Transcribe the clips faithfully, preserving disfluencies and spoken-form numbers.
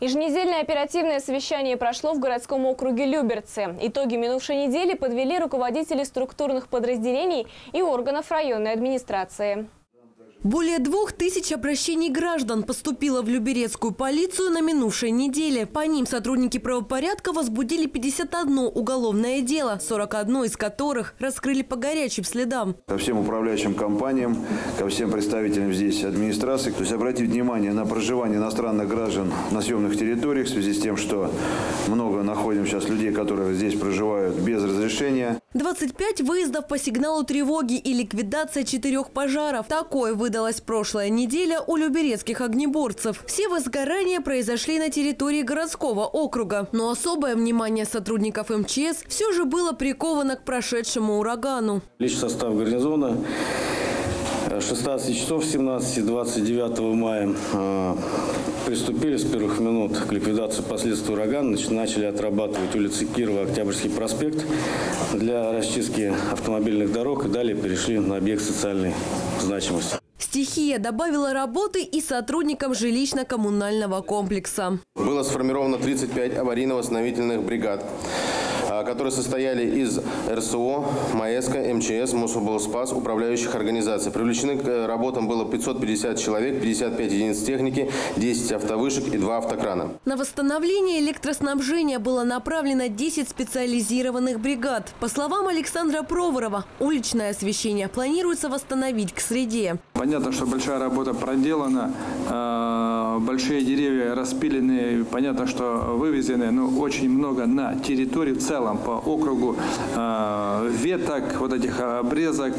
Еженедельное оперативное совещание прошло в городском округе Люберцы. Итоги минувшей недели подвели руководители структурных подразделений и органов районной администрации. Более двух тысяч обращений граждан поступило в люберецкую полицию на минувшей неделе. По ним сотрудники правопорядка возбудили пятьдесят одно уголовное дело, сорок одно из которых раскрыли по горячим следам. Ко всем управляющим компаниям, ко всем представителям здесь администрации. То есть обратить внимание на проживание иностранных граждан на съемных территориях в связи с тем, что много находим сейчас людей, которые здесь проживают без разрешения. двадцать пять выездов по сигналу тревоги и ликвидация четырех пожаров. Такой выдал Выдалась прошлая неделя у люберецких огнеборцев. Все возгорания произошли на территории городского округа. Но особое внимание сотрудников МЧС все же было приковано к прошедшему урагану. Личный состав гарнизона шестнадцать часов семнадцать двадцать девятого мая приступили с первых минут к ликвидации последствий урагана. Начали отрабатывать улицы Кирова, Октябрьский проспект для расчистки автомобильных дорог и далее перешли на объект социальной значимости. Стихия добавила работы и сотрудникам жилищно-коммунального комплекса. Было сформировано тридцать пять аварийно-восстановительных бригад, которые состояли из РСО, МОЭСКа, МЧС, Мособлпожспас, управляющих организаций. Привлечены к работам было пятьсот пятьдесят человек, пятьдесят пять единиц техники, десять автовышек и два автокрана. На восстановление электроснабжения было направлено десять специализированных бригад. По словам Александра Проворова, уличное освещение планируется восстановить к среде. Понятно, что большая работа проделана, большие деревья распилены, понятно, что вывезены, но очень много на территории в целом по округу веток, вот этих обрезок,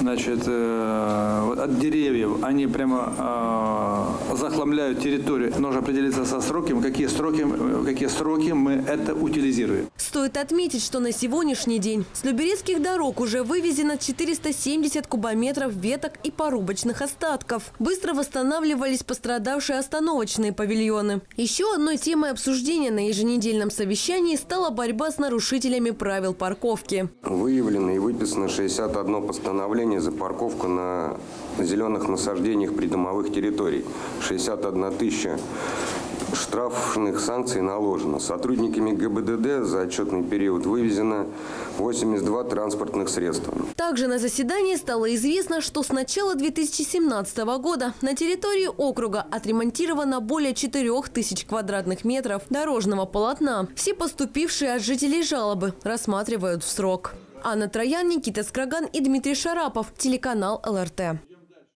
значит, от деревьев. Они прямо захламляют территорию. Нужно определиться со сроком, какие сроки, какие сроки мы это утилизируем. Стоит отметить, что на сегодняшний день с люберецких дорог уже вывезено четыреста семьдесят кубометров веток и порубочных остатков. Быстро восстанавливались пострадавшие остановочные павильоны. Еще одной темой обсуждения на еженедельном совещании стала борьба с нарушением нарушителями правил парковки. Выявлено и выписано шестьдесят одно постановление за парковку на зеленых насаждениях придомовых территорий. шестьдесят одна тысяча штрафных санкций наложено. Сотрудниками гэ бэ дэ дэ за отчетный период вывезено восемьдесят два транспортных средства. Также на заседании стало известно, что с начала две тысячи семнадцатого года на территории округа отремонтировано более четырёх тысяч квадратных метров дорожного полотна. Все поступившие от жителей жалобы рассматривают в срок. Анна Троян, Никита Скраган и Дмитрий Шарапов. Телеканал эл эр тэ.